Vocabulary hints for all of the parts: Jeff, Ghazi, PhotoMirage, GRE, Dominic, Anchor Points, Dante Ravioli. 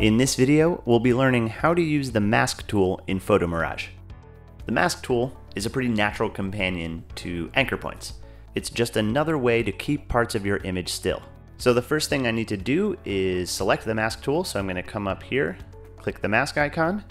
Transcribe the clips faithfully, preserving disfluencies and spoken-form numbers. In this video, we'll be learning how to use the mask tool in PhotoMirage. The mask tool is a pretty natural companion to anchor points. It's just another way to keep parts of your image still. So the first thing I need to do is select the mask tool. So I'm going to come up here, click the mask icon.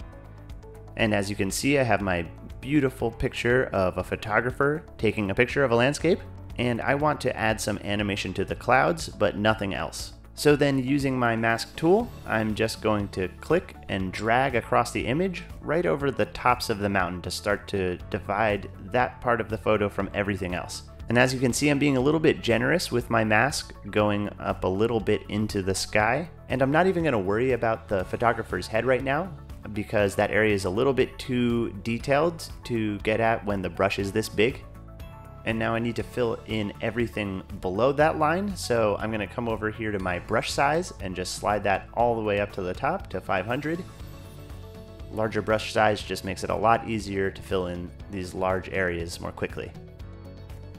And as you can see, I have my beautiful picture of a photographer taking a picture of a landscape. And I want to add some animation to the clouds, but nothing else. So then using my mask tool, I'm just going to click and drag across the image right over the tops of the mountain to start to divide that part of the photo from everything else. And as you can see, I'm being a little bit generous with my mask, going up a little bit into the sky. And I'm not even gonna worry about the photographer's head right now because that area is a little bit too detailed to get at when the brush is this big. And now I need to fill in everything below that line. So I'm gonna come over here to my brush size and just slide that all the way up to the top to five hundred. Larger brush size just makes it a lot easier to fill in these large areas more quickly.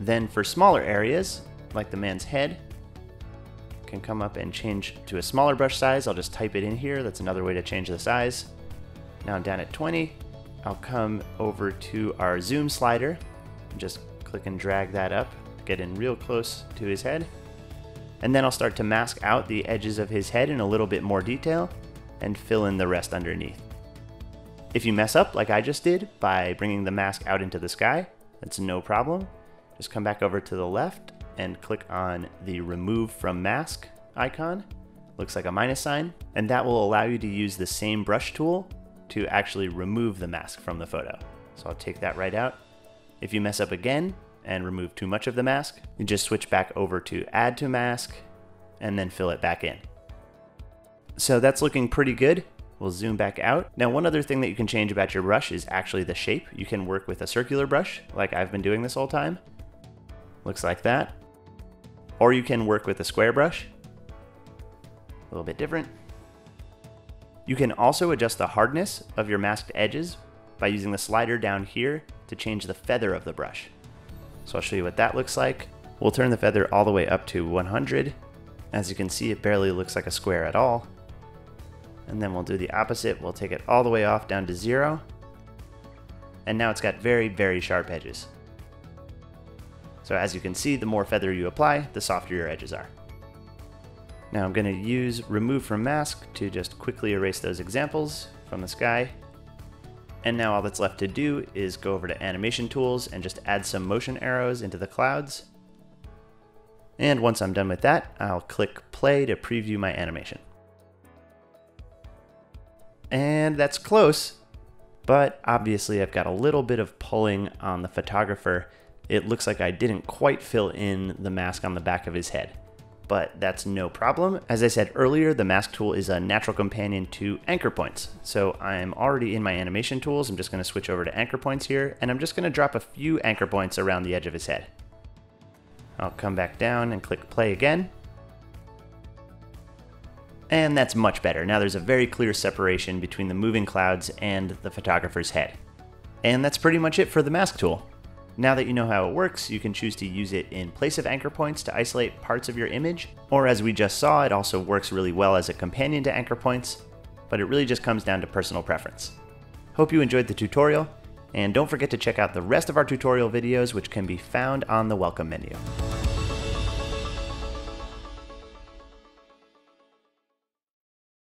Then for smaller areas, like the man's head, I can come up and change to a smaller brush size. I'll just type it in here. That's another way to change the size. Now I'm down at twenty. I'll come over to our zoom slider and just click and drag that up, get in real close to his head. And then I'll start to mask out the edges of his head in a little bit more detail and fill in the rest underneath. If you mess up like I just did by bringing the mask out into the sky, that's no problem. Just come back over to the left and click on the remove from mask icon. Looks like a minus sign. And that will allow you to use the same brush tool to actually remove the mask from the photo. So I'll take that right out. If you mess up again and remove too much of the mask, you just switch back over to add to mask and then fill it back in. So that's looking pretty good. We'll zoom back out. Now, one other thing that you can change about your brush is actually the shape. You can work with a circular brush like I've been doing this whole time. Looks like that. Or you can work with a square brush. A little bit different. You can also adjust the hardness of your masked edges by using the slider down here to change the feather of the brush. So I'll show you what that looks like. We'll turn the feather all the way up to one hundred. As you can see, it barely looks like a square at all. And then we'll do the opposite. We'll take it all the way off down to zero. And now it's got very, very sharp edges. So as you can see, the more feather you apply, the softer your edges are. Now I'm gonna use remove from mask to just quickly erase those examples from the sky. And now all that's left to do is go over to animation tools and just add some motion arrows into the clouds. And once I'm done with that, I'll click play to preview my animation. And that's close, but obviously I've got a little bit of pulling on the photographer. It looks like I didn't quite fill in the mask on the back of his head, but that's no problem. As I said earlier, the mask tool is a natural companion to anchor points. So I'm already in my animation tools. I'm just gonna switch over to anchor points here, and I'm just gonna drop a few anchor points around the edge of his head. I'll come back down and click play again. And that's much better. Now there's a very clear separation between the moving clouds and the photographer's head. And that's pretty much it for the mask tool. Now that you know how it works, you can choose to use it in place of anchor points to isolate parts of your image, or as we just saw, it also works really well as a companion to anchor points, but it really just comes down to personal preference. Hope you enjoyed the tutorial, and don't forget to check out the rest of our tutorial videos, which can be found on the welcome menu.